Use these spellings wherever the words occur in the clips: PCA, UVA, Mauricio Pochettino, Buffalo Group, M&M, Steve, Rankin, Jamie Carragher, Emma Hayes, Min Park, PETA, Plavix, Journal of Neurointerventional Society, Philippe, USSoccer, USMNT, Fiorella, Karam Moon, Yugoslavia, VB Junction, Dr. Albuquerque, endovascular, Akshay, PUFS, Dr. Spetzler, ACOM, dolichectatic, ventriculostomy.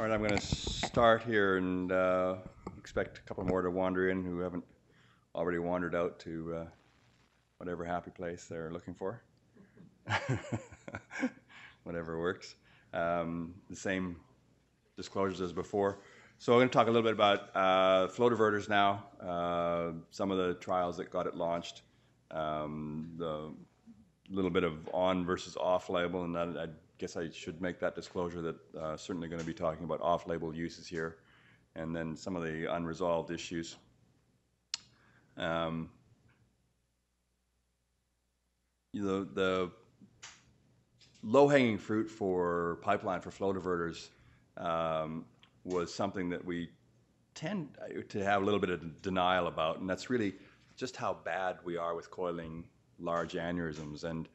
All right, I'm going to start here and expect a couple more to wander in who haven't already wandered out to whatever happy place they're looking for. Whatever works. The same disclosures as before. So we're going to talk a little bit about flow diverters now, some of the trials that got it launched, the little bit of on versus off label, and I guess I should make that disclosure that certainly going to be talking about off-label uses here, and then some of the unresolved issues. The low-hanging fruit for pipeline for flow diverters was something that we tend to have a little bit of denial about, and that's really just how bad we are with coiling large aneurysms. And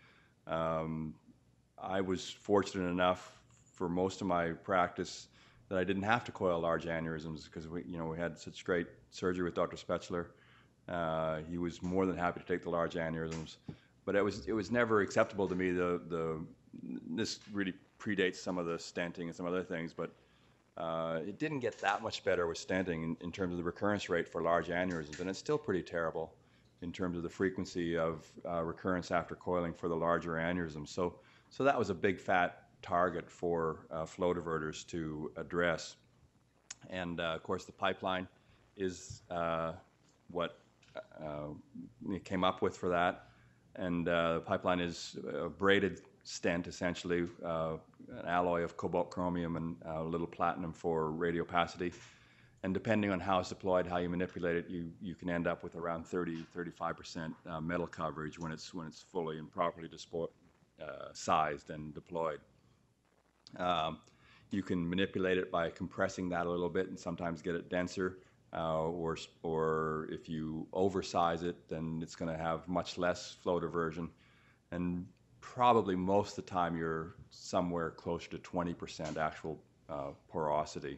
I was fortunate enough for most of my practice that I didn't have to coil large aneurysms because we had such great surgery with Dr. Spetzler. He was more than happy to take the large aneurysms, but it was never acceptable to me. This really predates some of the stenting and some other things, but it didn't get that much better with stenting in terms of the recurrence rate for large aneurysms, and it's still pretty terrible in terms of the frequency of recurrence after coiling for the larger aneurysms. So that was a big fat target for flow diverters to address. And of course the pipeline is what came up with for that. And the pipeline is a braided stent, essentially an alloy of cobalt chromium and a little platinum for radiopacity. And depending on how it's deployed, how you manipulate it, you can end up with around 30–35% metal coverage when it's fully and properly sized and deployed. You can manipulate it by compressing that a little bit and sometimes get it denser. Or if you oversize it, then it's going to have much less flow diversion, and probably most of the time you're somewhere closer to 20% actual porosity.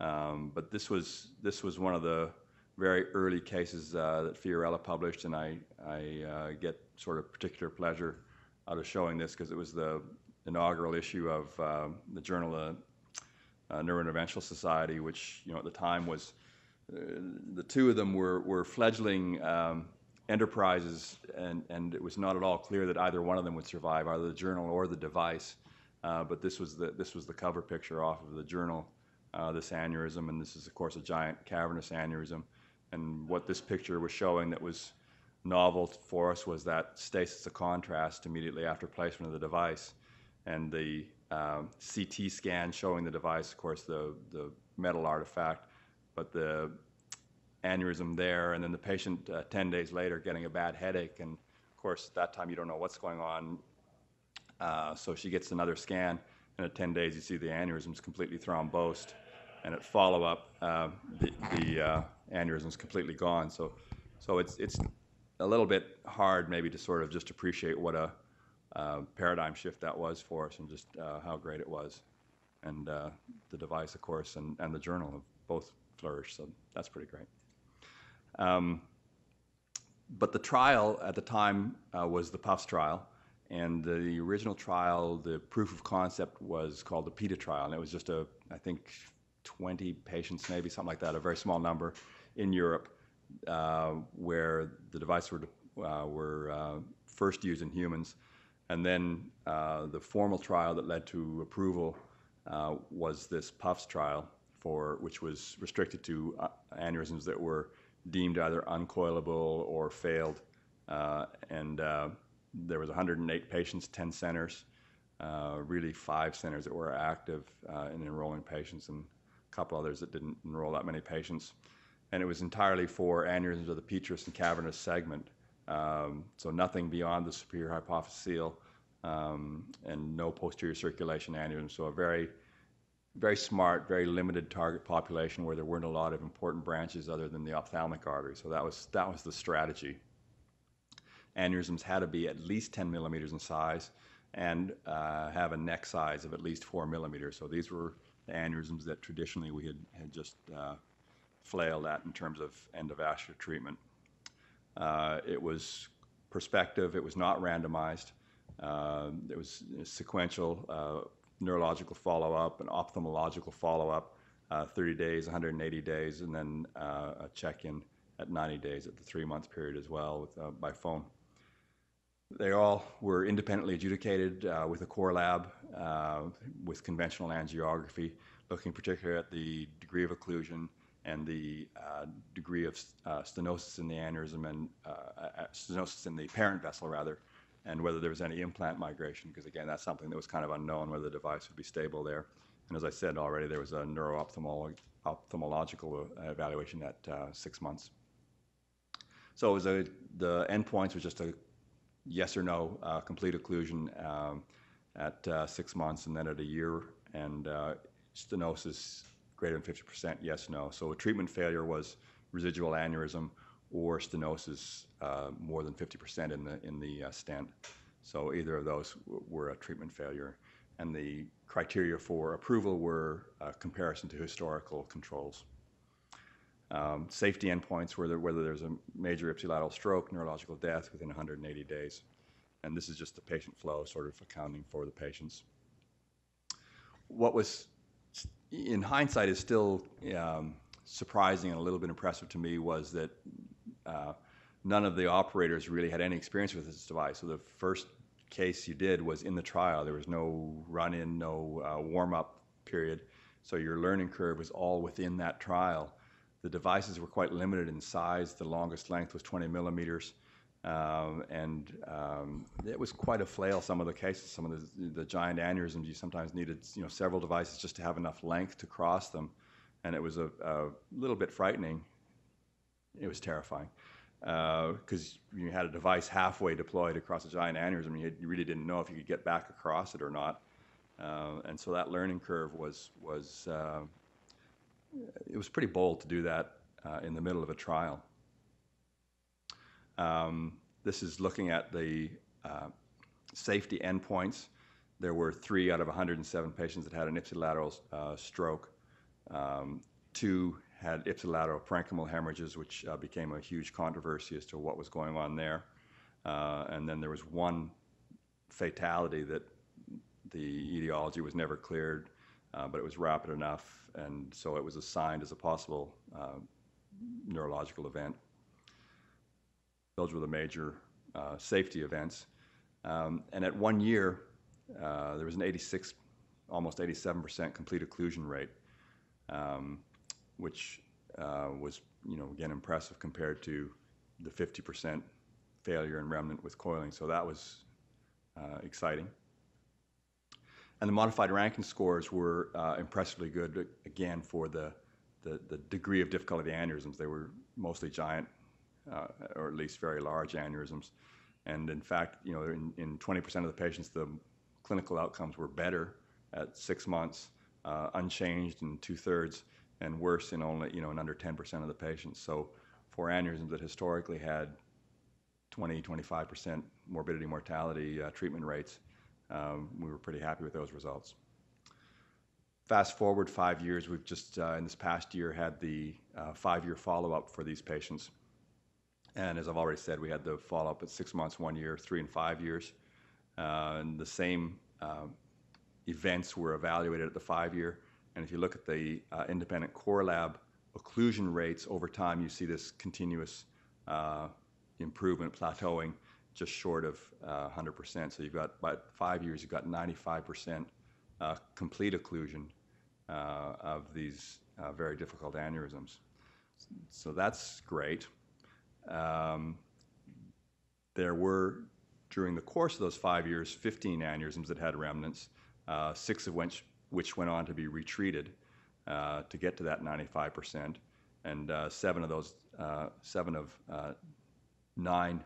But this was one of the very early cases that Fiorella published, and I get sort of particular pleasure out of showing this because it was the inaugural issue of the Journal of Neurointerventional Society, which at the time was. The two of them were fledgling enterprises, and it was not at all clear that either one of them would survive, either the journal or the device. But this was the cover picture off of the journal, this aneurysm, and this is of course a giant cavernous aneurysm. And what this picture was showing that was novel for us was that stasis of contrast immediately after placement of the device, and the CT scan showing the device, of course the metal artifact, but the aneurysm there, and then the patient 10 days later getting a bad headache, and of course at that time you don't know what's going on, so she gets another scan, and at 10 days you see the aneurysm's completely thrombosed, and at follow-up the aneurysm's completely gone. So it's a little bit hard maybe to sort of just appreciate what a paradigm shift that was for us, and just how great it was, and the device of course and the journal of both flourish, so that's pretty great. But the trial at the time was the PUFS trial, and the original trial, the proof of concept, was called the PETA trial, and it was just I think 20 patients, maybe something like that, a very small number in Europe, where the device were first used in humans, and then the formal trial that led to approval was this PUFS trial, which was restricted to aneurysms that were deemed either uncoilable or failed, and there was 108 patients, 10 centers, really 5 centers that were active in enrolling patients, and a couple others that didn't enroll that many patients, and it was entirely for aneurysms of the petrous and cavernous segment, so nothing beyond the superior hypophyseal, and no posterior circulation aneurysm, so a very smart, very limited target population where there weren't a lot of important branches other than the ophthalmic artery. So that was the strategy. Aneurysms had to be at least 10 millimeters in size and have a neck size of at least 4 millimeters. So these were the aneurysms that traditionally we had just flailed at in terms of endovascular treatment. It was prospective. It was not randomized. It was sequential neurological follow-up, an ophthalmological follow-up, 30 days, 180 days, and then a check-in at 90 days at the 3-month period as well with, by phone. They all were independently adjudicated with a core lab with conventional angiography, looking particularly at the degree of occlusion and the degree of stenosis in the aneurysm and stenosis in the parent vessel, rather, and whether there was any implant migration, because again, that's something that was kind of unknown, whether the device would be stable there. And as I said already, there was a neuro-ophthalmological evaluation at 6 months. So it was the endpoints was just a yes or no complete occlusion at 6 months, and then at a year, and stenosis greater than 50%, yes, no. So a treatment failure was residual aneurysm or stenosis more than 50% in the stent. So either of those were a treatment failure. And the criteria for approval were comparison to historical controls. Safety endpoints were whether there's a major ipsilateral stroke, neurological death within 180 days. And this is just the patient flow, sort of accounting for the patients. What was, in hindsight, is still surprising and a little bit impressive to me was that none of the operators really had any experience with this device. So the first case you did was in the trial. There was no run-in, no warm-up period. So your learning curve was all within that trial. The devices were quite limited in size. The longest length was 20 millimeters. It was quite a flail, some of the cases, some of the giant aneurysms. You sometimes needed several devices just to have enough length to cross them. And it was a little bit frightening. It was terrifying. Because you had a device halfway deployed across a giant aneurysm, you really didn't know if you could get back across it or not, and so that learning curve was pretty bold to do that in the middle of a trial. This is looking at the safety endpoints. There were 3 out of 107 patients that had an ipsilateral stroke. 2 had ipsilateral parenchymal hemorrhages, which became a huge controversy as to what was going on there. And then there was one fatality that the etiology was never cleared, but it was rapid enough, and so it was assigned as a possible neurological event. Those were the major safety events. And at 1 year, there was an 86, almost 87% complete occlusion rate. Which was, again, impressive compared to the 50% failure and remnant with coiling. So that was exciting. And the modified Rankin scores were impressively good, again, for the degree of difficulty aneurysms. They were mostly giant, or at least very large aneurysms. And in fact, in 20% of the patients, the clinical outcomes were better at 6 months, unchanged in 2/3, and worse in only, in under 10% of the patients. So for aneurysms that historically had 20, 25% morbidity, mortality treatment rates, we were pretty happy with those results. Fast forward 5 years, we've just, in this past year, had the 5-year follow-up for these patients. And as I've already said, we had the follow-up at 6 months, 1 year, 3 and 5 years. And the same events were evaluated at the 5-year. And if you look at the independent core lab occlusion rates over time, you see this continuous improvement, plateauing just short of 100%. So you've got, by 5 years, you've got 95% complete occlusion of these very difficult aneurysms. So that's great. There were, during the course of those 5 years, 15 aneurysms that had remnants, 6 of which went on to be retreated to get to that 95%, and 7 of the 9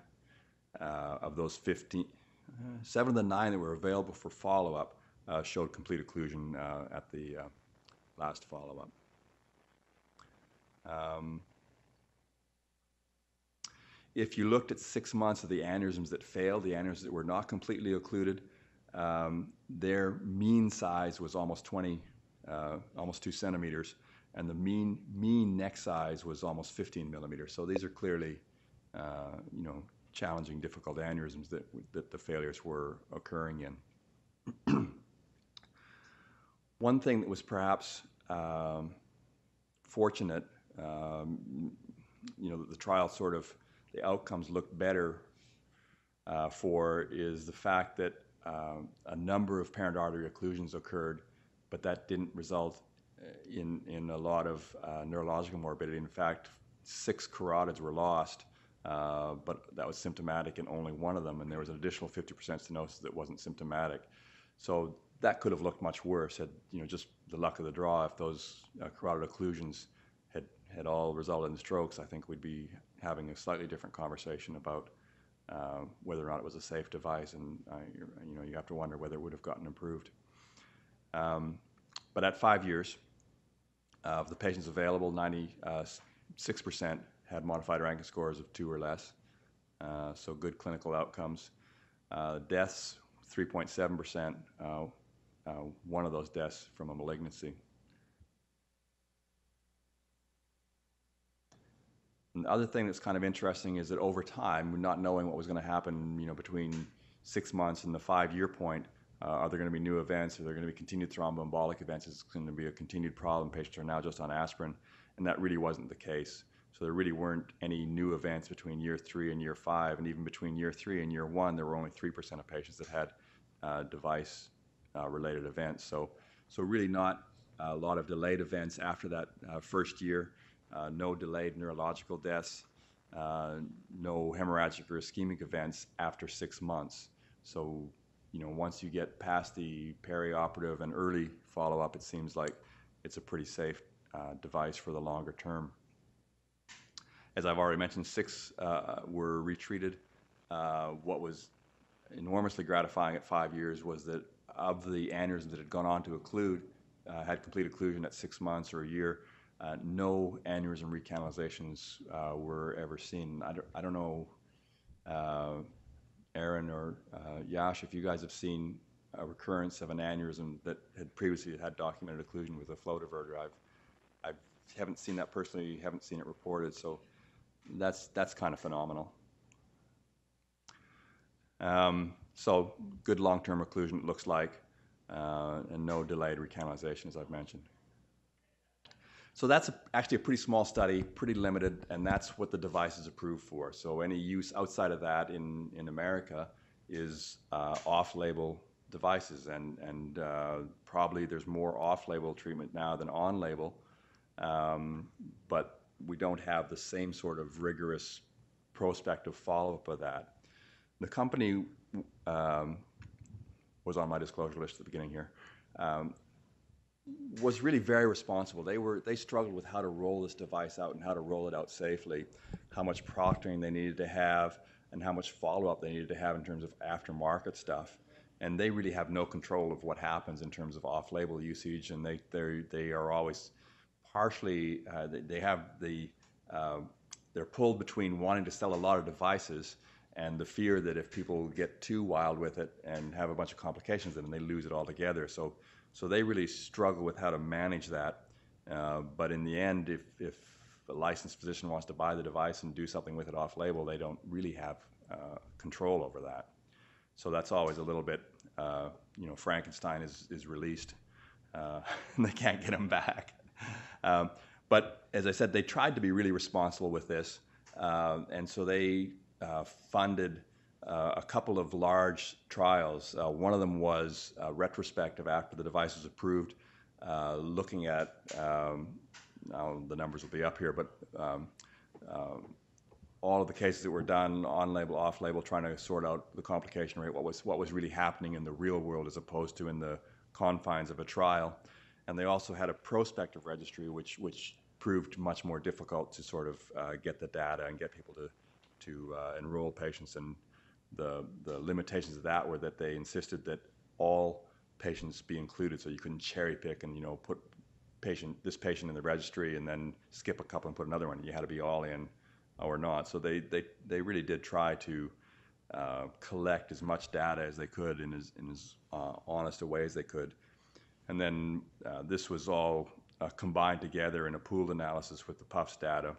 that were available for follow-up showed complete occlusion at the last follow-up. If you looked at 6 months of the aneurysms that failed, the aneurysms that were not completely occluded, their mean size was almost 20, almost 2 centimeters, and the mean neck size was almost 15 millimeters. So these are clearly, challenging, difficult aneurysms that the failures were occurring in. One thing that was perhaps fortunate, you know, that the trial sort of, the outcomes looked better for, is the fact that a number of parent artery occlusions occurred, but that didn't result in a lot of neurological morbidity. In fact, 6 carotids were lost, but that was symptomatic in only one of them, and there was an additional 50% stenosis that wasn't symptomatic. So that could have looked much worse had, you know, just the luck of the draw. If those carotid occlusions had all resulted in strokes, I think we'd be having a slightly different conversation about whether or not it was a safe device, and you know, you have to wonder whether it would have gotten improved. But at 5 years, of the patients available, 96% had modified Rankin scores of 2 or less, so good clinical outcomes. Deaths, 3.7%, one of those deaths from a malignancy. And the other thing that's kind of interesting is that over time, not knowing what was going to happen, you know, between 6 months and the 5-year point, are there going to be new events? Are there going to be continued thromboembolic events? Is it going to be a continued problem? Patients are now just on aspirin, and that really wasn't the case. So there really weren't any new events between year 3 and year 5, and even between year 3 and year 1, there were only 3% of patients that had device-related events. So really not a lot of delayed events after that first year. No delayed neurological deaths, no hemorrhagic or ischemic events after 6 months. So, you know, once you get past the perioperative and early follow-up, it seems like it's a pretty safe device for the longer term. As I've already mentioned, 6 were retreated. What was enormously gratifying at 5 years was that of the aneurysms that had gone on to occlude, had complete occlusion at 6 months or a year, no aneurysm recanalizations were ever seen. I don't know, Aaron or Yash, if you guys have seen a recurrence of an aneurysm that had previously had documented occlusion with a flow diverter. I haven't seen that personally, haven't seen it reported, so that's kind of phenomenal. So good long-term occlusion, it looks like, and no delayed recanalization, as I've mentioned. So that's actually a pretty small study, pretty limited, and that's what the device is approved for. So any use outside of that in America is off-label devices, and probably there's more off-label treatment now than on-label, but we don't have the same sort of rigorous prospective follow-up of that. The company was on my disclosure list at the beginning here. Was really very responsible. They struggled with how to roll this device out and how to roll it out safely, how much proctoring they needed to have, and how much follow-up they needed to have in terms of aftermarket stuff. And they really have no control of what happens in terms of off-label usage, and they are always partially, they have the, they're pulled between wanting to sell a lot of devices and the fear that if people get too wild with it and have a bunch of complications, then they lose it altogether. So they really struggle with how to manage that. But in the end, if a licensed physician wants to buy the device and do something with it off-label, they don't really have control over that. So that's always a little bit, you know, Frankenstein is released, and they can't get him back. But as I said, they tried to be really responsible with this, and so they funded a couple of large trials. One of them was retrospective after the device was approved, looking at, now the numbers will be up here, but all of the cases that were done on-label, off-label, trying to sort out the complication rate, what was really happening in the real world as opposed to in the confines of a trial. And they also had a prospective registry, which proved much more difficult to sort of get the data and get people to enroll patients. And the limitations of that were that they insisted that all patients be included, so you couldn't cherry pick and, you know, put this patient in the registry and then skip a couple and put another one. You had to be all in or not. So they really did try to collect as much data as they could in as honest a way as they could. And then this was all combined together in a pooled analysis with the PUFS data,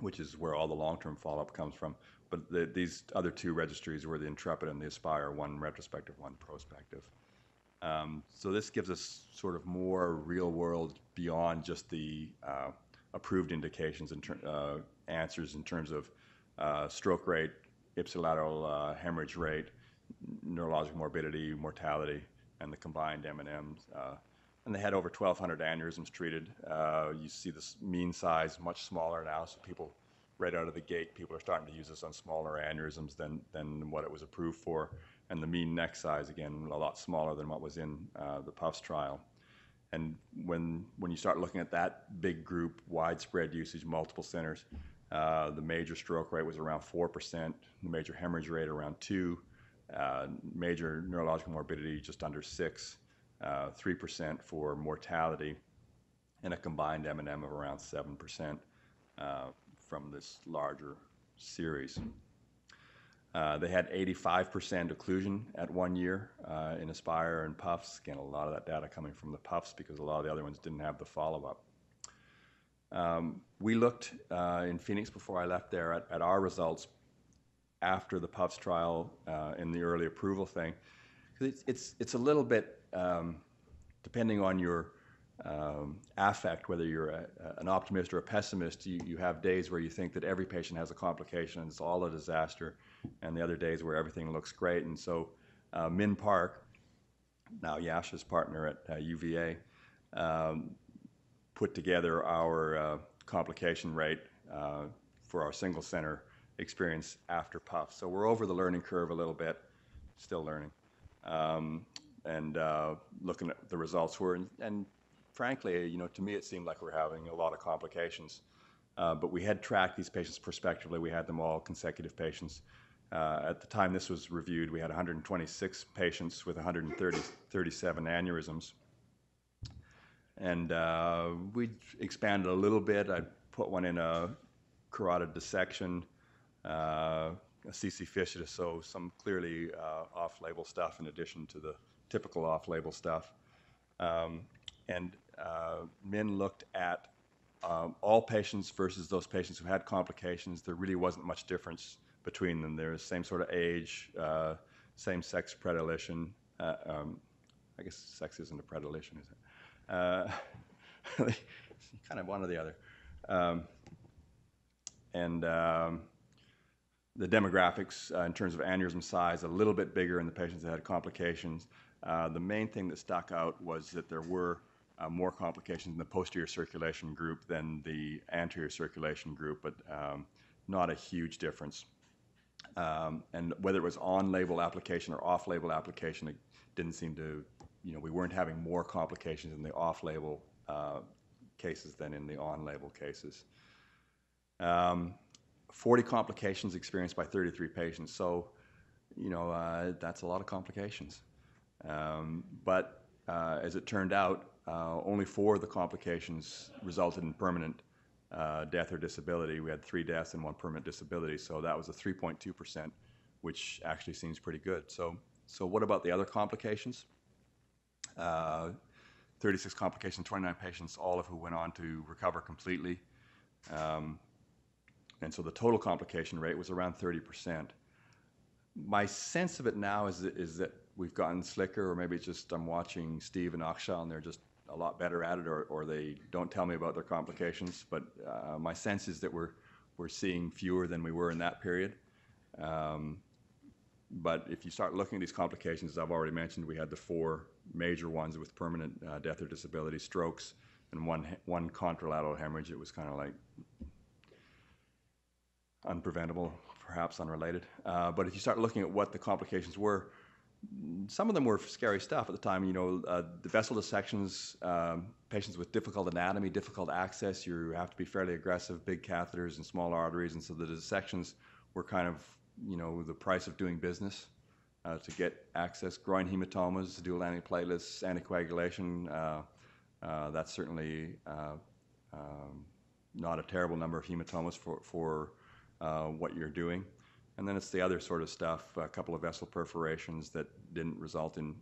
which is where all the long-term follow-up comes from. But these other two registries were the Intrepid and the Aspire, one retrospective, one prospective. So this gives us sort of more real world beyond just the approved indications and answers in terms of stroke rate, ipsilateral hemorrhage rate, neurologic morbidity, mortality, and the combined M&Ms. And they had over 1,200 aneurysms treated. You see this mean size much smaller now, so people right out of the gate, people are starting to use this on smaller aneurysms than what it was approved for. And the mean neck size, again, a lot smaller than what was in the PUFS trial. And when you start looking at that big group, widespread usage, multiple centers, the major stroke rate was around 4%, the major hemorrhage rate around 2%, major neurological morbidity just under 6%, 3% for mortality, and a combined M&M of around 7% from this larger series. They had 85% occlusion at 1 year in Aspire and PUFS. Again, a lot of that data coming from the PUFS because a lot of the other ones didn't have the follow-up. We looked in Phoenix before I left there at our results after the PUFS trial in the early approval thing. It's a little bit, depending on your affect, whether you're an optimist or a pessimist, you have days where you think that every patient has a complication and it's all a disaster, and the other days where everything looks great. And so Min Park, now Yasha's partner at UVA, put together our complication rate for our single center experience after PUFS. So we're over the learning curve a little bit, still learning. And looking at the results were, and frankly, you know, to me it seemed like we were having a lot of complications, but we had tracked these patients prospectively. We had them all consecutive patients. At the time this was reviewed, we had 126 patients with 137 aneurysms, and we expanded a little bit. I put one in a carotid dissection, a CC fistula, so some clearly off-label stuff in addition to the typical off-label stuff. Min looked at all patients versus those patients who had complications. There really wasn't much difference between them. They're the same sort of age, same sex predilection. I guess sex isn't a predilection, is it? Kind of one or the other. The demographics in terms of aneurysm size, a little bit bigger in the patients that had complications. The main thing that stuck out was that there were more complications in the posterior circulation group than the anterior circulation group, but not a huge difference. And whether it was on-label application or off-label application, it didn't seem to, you know, we weren't having more complications in the off-label cases than in the on-label cases. 40 complications experienced by 33 patients, so you know that's a lot of complications. But as it turned out, only 4 of the complications resulted in permanent death or disability. We had 3 deaths and 1 permanent disability, so that was a 3.2%, which actually seems pretty good. So what about the other complications? 36 complications, 29 patients, all of who went on to recover completely. And so the total complication rate was around 30%. My sense of it now is that we've gotten slicker, or maybe it's just I'm watching Steve and Akshay and they're just a lot better at it, or they don't tell me about their complications. But my sense is that we're seeing fewer than we were in that period. But if you start looking at these complications, as I've already mentioned, we had the 4 major ones with permanent death or disability, strokes, and one contralateral hemorrhage. It was kind of like unpreventable, perhaps unrelated. But if you start looking at what the complications were, some of them were scary stuff at the time. You know, the vessel dissections, patients with difficult anatomy, difficult access, you have to be fairly aggressive, big catheters and small arteries. And so the dissections were kind of, you know, the price of doing business to get access. Groin hematomas, dual antiplatelets, anticoagulation, that's certainly not a terrible number of hematomas for what you're doing. And then it's the other sort of stuff, a couple of vessel perforations that didn't result in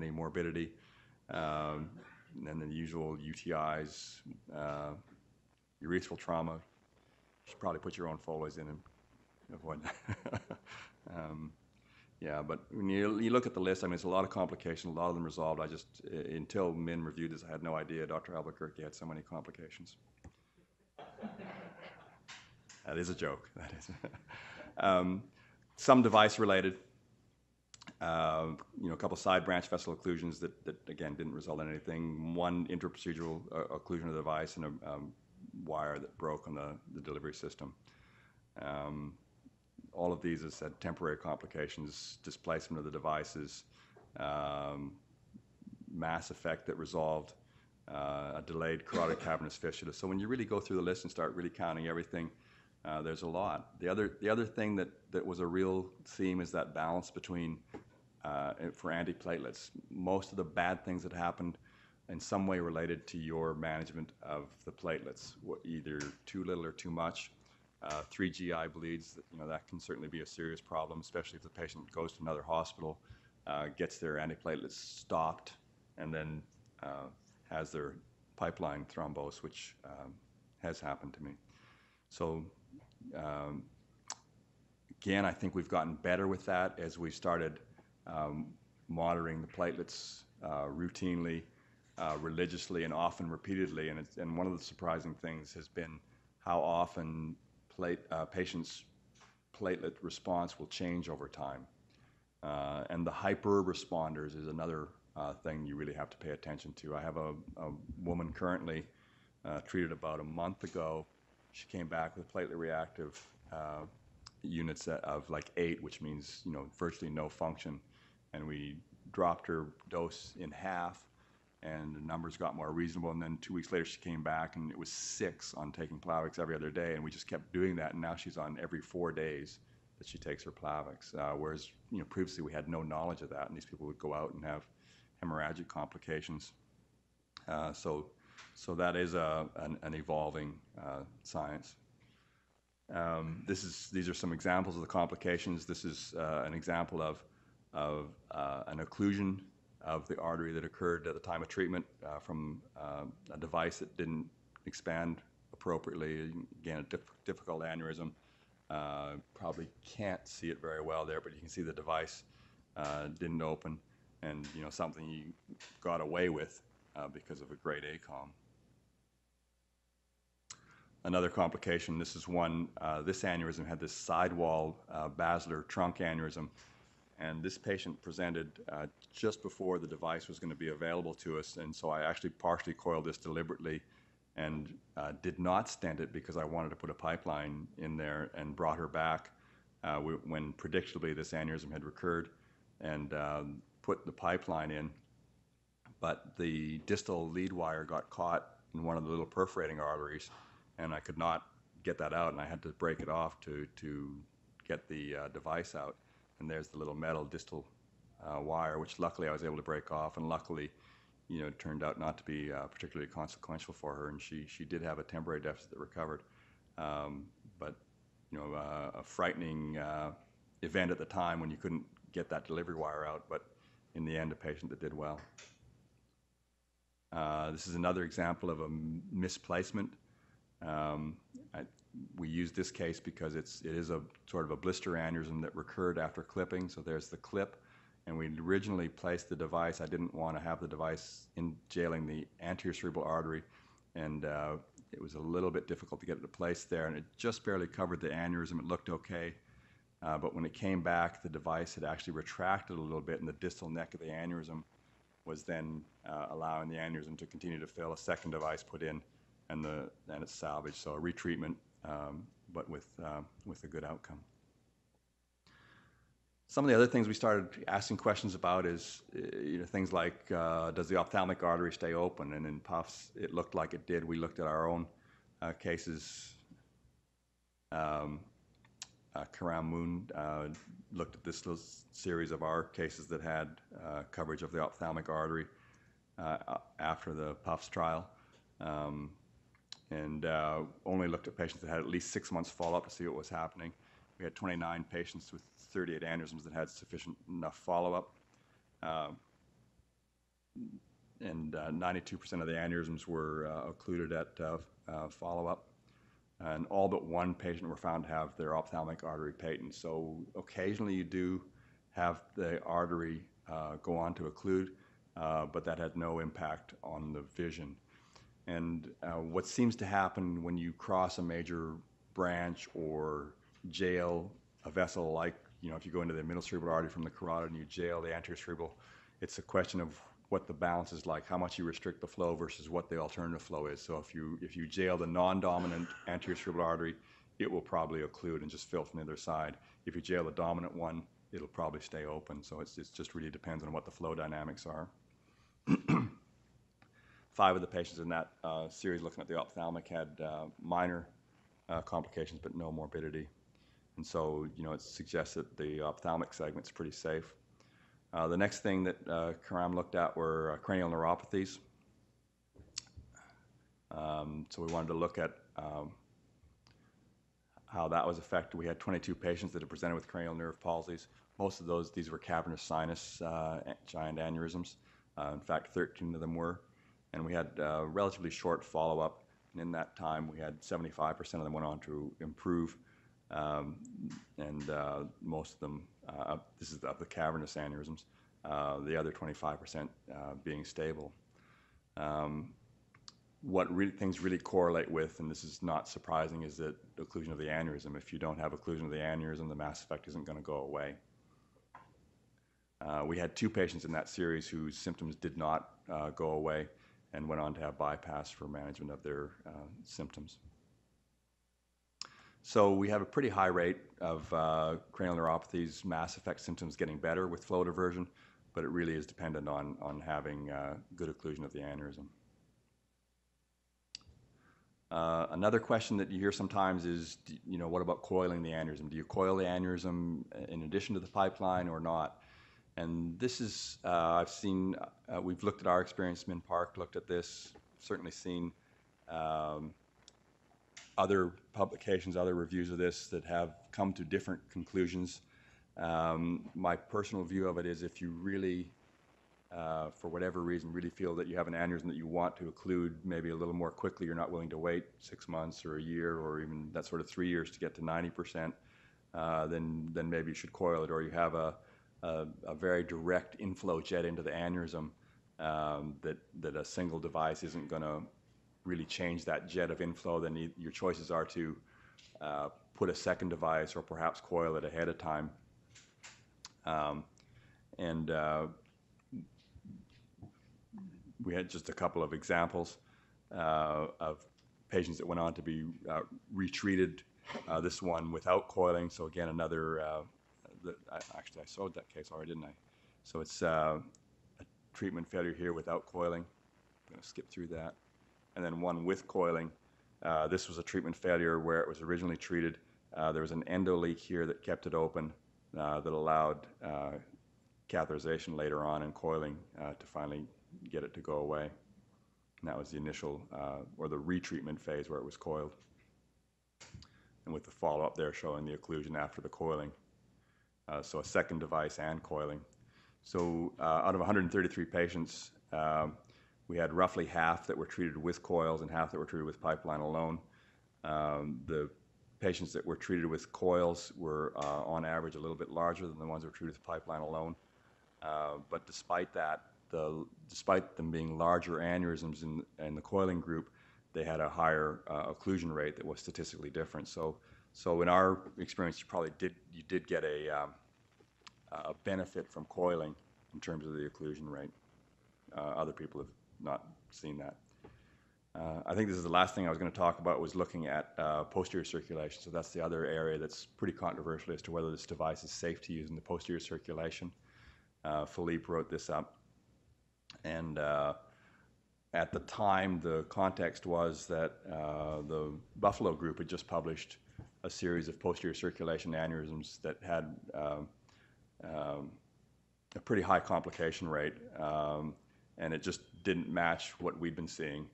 any morbidity, and then the usual UTIs, urethral trauma. You should probably put your own Foley's in and avoid that. Yeah, but when you look at the list, I mean, it's a lot of complication, a lot of them resolved. I just, until Min reviewed this, I had no idea Dr. Albuquerque had so many complications. That is a joke, that is. Some device related, you know, a couple of side branch vessel occlusions that again didn't result in anything. One intraprocedural occlusion of the device and a wire that broke on the delivery system. All of these, as I said, temporary complications, displacement of the devices, mass effect that resolved, a delayed carotid cavernous fistula. So when you really go through the list and start really counting everything, there's a lot. The other thing that was a real theme is that balance between, for antiplatelets, most of the bad things that happened in some way related to your management of the platelets, either too little or too much. 3 GI bleeds, you know, that can certainly be a serious problem, especially if the patient goes to another hospital, gets their antiplatelets stopped, and then has their pipeline thrombose, which has happened to me. So again, I think we've gotten better with that as we started monitoring the platelets routinely, religiously, and often repeatedly. And one of the surprising things has been how often patients' platelet response will change over time. And the hyper-responders is another thing you really have to pay attention to. I have a woman currently treated about a month ago. She came back with platelet-reactive units of like 8, which means, you know, virtually no function. And we dropped her dose in half, and the numbers got more reasonable. And then 2 weeks later, she came back, and it was 6 on taking Plavix every other day. And we just kept doing that, and now she's on every 4 days that she takes her Plavix. Whereas, you know, previously we had no knowledge of that, and these people would go out and have hemorrhagic complications. So that is an evolving science. These are some examples of the complications. This is an example of an occlusion of the artery that occurred at the time of treatment from a device that didn't expand appropriately. Again, a difficult aneurysm. Probably can't see it very well there, but you can see the device didn't open, and you know, something you got away with because of a grade ACOM. Another complication, this is one, this aneurysm had this sidewall basilar trunk aneurysm, and this patient presented just before the device was going to be available to us, and so I actually partially coiled this deliberately and did not stent it because I wanted to put a pipeline in there, and brought her back when predictably this aneurysm had recurred, and put the pipeline in. But the distal lead wire got caught in one of the little perforating arteries, and I could not get that out, and I had to break it off to get the device out. And there's the little metal distal wire, which luckily I was able to break off, and luckily, you know, it turned out not to be particularly consequential for her, and she did have a temporary deficit that recovered. But, you know, a frightening event at the time when you couldn't get that delivery wire out, but in the end, a patient that did well. This is another example of a misplacement. We use this case because it is a sort of a blister aneurysm that recurred after clipping. So there's the clip, and we originally placed the device. I didn't want to have the device in jailing the anterior cerebral artery, and it was a little bit difficult to get it to place there, and it just barely covered the aneurysm. It looked okay, but when it came back, the device had actually retracted a little bit, and the distal neck of the aneurysm was then allowing the aneurysm to continue to fill. A second device put in, and it's salvaged. So a retreatment, but with a good outcome. Some of the other things we started asking questions about is, you know, things like, does the ophthalmic artery stay open? And in PUFS, it looked like it did. We looked at our own cases. Karam Moon looked at this little series of our cases that had coverage of the ophthalmic artery after the PUFS trial, and only looked at patients that had at least 6 months follow-up to see what was happening. We had 29 patients with 38 aneurysms that had sufficient enough follow-up, and 92% of the aneurysms were occluded at follow-up. And all but 1 patient were found to have their ophthalmic artery patent. So occasionally you do have the artery go on to occlude, but that had no impact on the vision. And what seems to happen when you cross a major branch or jail a vessel, like, you know, if you go into the middle cerebral artery from the carotid and you jail the anterior cerebral, it's a question of what the balance is like, how much you restrict the flow versus what the alternative flow is. So if you jail the non-dominant anterior cerebral artery, it will probably occlude and just fill from the other side. If you jail the dominant one, it'll probably stay open. So it's just really depends on what the flow dynamics are. 5 of the patients in that series looking at the ophthalmic had minor complications, but no morbidity. And so, you know, it suggests that the ophthalmic segment's pretty safe. The next thing that Karam looked at were cranial neuropathies. So we wanted to look at how that was affected. We had 22 patients that had presented with cranial nerve palsies. Most of these were cavernous sinus giant aneurysms. In fact, 13 of them were. And we had relatively short follow-up. And in that time, we had 75% of them went on to improve. Most of them, this is of the cavernous aneurysms, the other 25% being stable. What things really correlate with, and this is not surprising, is that occlusion of the aneurysm. If you don't have occlusion of the aneurysm, the mass effect isn't going to go away. We had 2 patients in that series whose symptoms did not go away and went on to have bypass for management of their symptoms. So we have a pretty high rate of cranial neuropathies, mass effect symptoms getting better with flow diversion, but it really is dependent on having good occlusion of the aneurysm. Another question that you hear sometimes is, you know, what about coiling the aneurysm? Do you coil the aneurysm in addition to the pipeline or not? And this is, I've seen, we've looked at our experience, Min Park looked at this, certainly seen other publications, other reviews of this that have come to different conclusions. My personal view of it is if you really, for whatever reason, really feel that you have an aneurysm that you want to occlude maybe a little more quickly, you're not willing to wait 6 months or a year or even that sort of 3 years to get to 90%, then maybe you should coil it, or you have a very direct inflow jet into the aneurysm that a single device isn't going to really change that jet of inflow, then your choices are to put a second device or perhaps coil it ahead of time. We had just a couple of examples of patients that went on to be retreated, this one without coiling. So again, another, actually I showed that case already, didn't I? So it's a treatment failure here without coiling. I'm going to skip through that. And then one with coiling. This was a treatment failure where it was originally treated. There was an endo leak here that kept it open that allowed catheterization later on and coiling to finally get it to go away. And that was the initial or the retreatment phase where it was coiled. And with the follow-up there showing the occlusion after the coiling. So a second device and coiling. So out of 133 patients, we had roughly half that were treated with coils and half that were treated with pipeline alone. The patients that were treated with coils were, on average, a little bit larger than the ones that were treated with pipeline alone. But despite that, despite them being larger aneurysms in the coiling group, they had a higher occlusion rate that was statistically different. So in our experience, you did get a benefit from coiling in terms of the occlusion rate. Other people have not seen that. I think this is the last thing I was going to talk about, was looking at posterior circulation. So that's the other area that's pretty controversial as to whether this device is safe to use in the posterior circulation. Philippe wrote this up. And at the time, the context was that the Buffalo Group had just published a series of posterior circulation aneurysms that had a pretty high complication rate. And it just didn't match what we'd been seeing.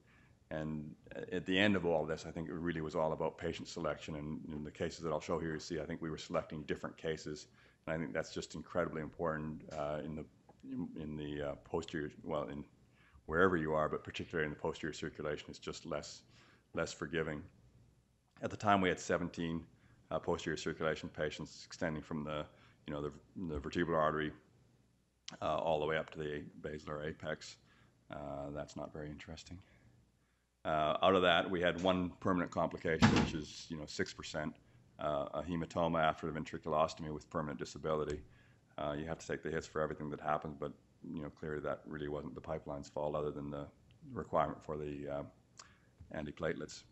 And at the end of all this, I think it really was all about patient selection. And in the cases that I'll show here, you see, I think we were selecting different cases. And I think that's just incredibly important in the posterior, well, in wherever you are, but particularly in the posterior circulation, it's just less forgiving. At the time, we had 17 posterior circulation patients extending from the you know, the vertebral artery all the way up to the basilar apex. That's not very interesting. Out of that, we had one permanent complication, which is, you know, 6%, a hematoma after the ventriculostomy with permanent disability. You have to take the hits for everything that happens, but, you know, clearly that really wasn't the pipeline's fault other than the requirement for the antiplatelets.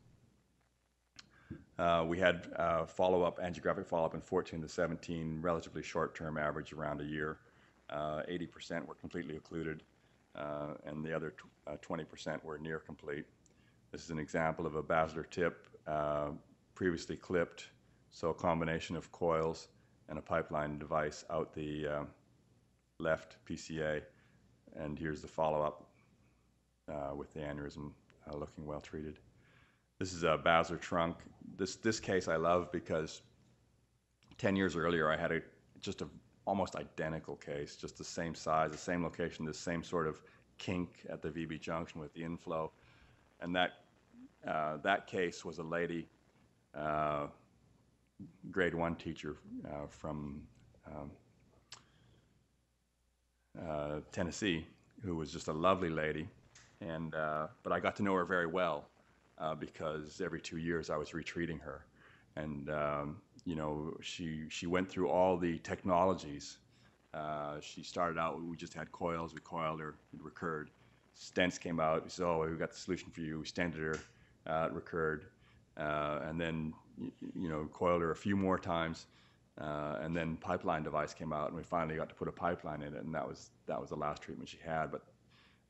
We had follow-up, angiographic follow-up in 14 to 17, relatively short-term average around a year. 80% were completely occluded, and the other 20% were near complete. This is an example of a basilar tip previously clipped, so a combination of coils and a pipeline device out the left PCA, and here's the follow-up with the aneurysm looking well treated. This is a basilar trunk. This case I love because 10 years earlier I had just a almost identical case, just the same size, the same location, the same sort of kink at the VB junction with the inflow. And that case was a lady, grade 1 teacher from Tennessee, who was just a lovely lady. And but I got to know her very well because every 2 years I was retreating her. And you know, she went through all the technologies. She started out, we just had coils, we coiled her, it recurred. Stents came out, we said, oh, we got the solution for you. We stented her, it recurred. And then, you know, coiled her a few more times. And then pipeline device came out, and we finally got to put a pipeline in it, and that was the last treatment she had. But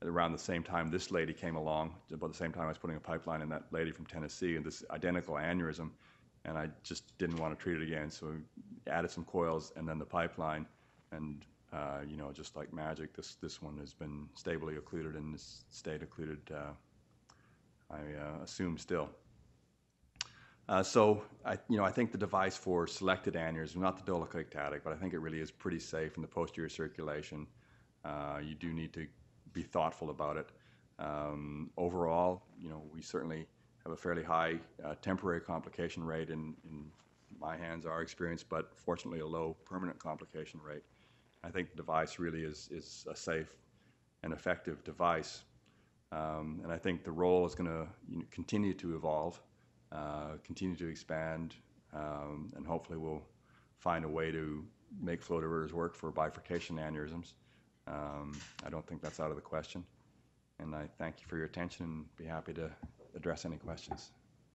around the same time this lady came along, about the same time I was putting a pipeline in that lady from Tennessee, and this identical aneurysm, and I just didn't want to treat it again, so we added some coils and then the pipeline, and you know, just like magic, this one has been stably occluded and has stayed occluded, I assume still. So I think the device for selected aneurysm, not the dolichectatic, but I think it really is pretty safe in the posterior circulation. You do need to be thoughtful about it. Overall, you know, we certainly have a fairly high temporary complication rate in my hands, our experience, but fortunately a low permanent complication rate. I think the device really is a safe and effective device, and I think the role is going to continue to evolve, continue to expand, and hopefully we'll find a way to make flow diverters work for bifurcation aneurysms. I don't think that's out of the question, and I thank you for your attention and be happy to address any questions.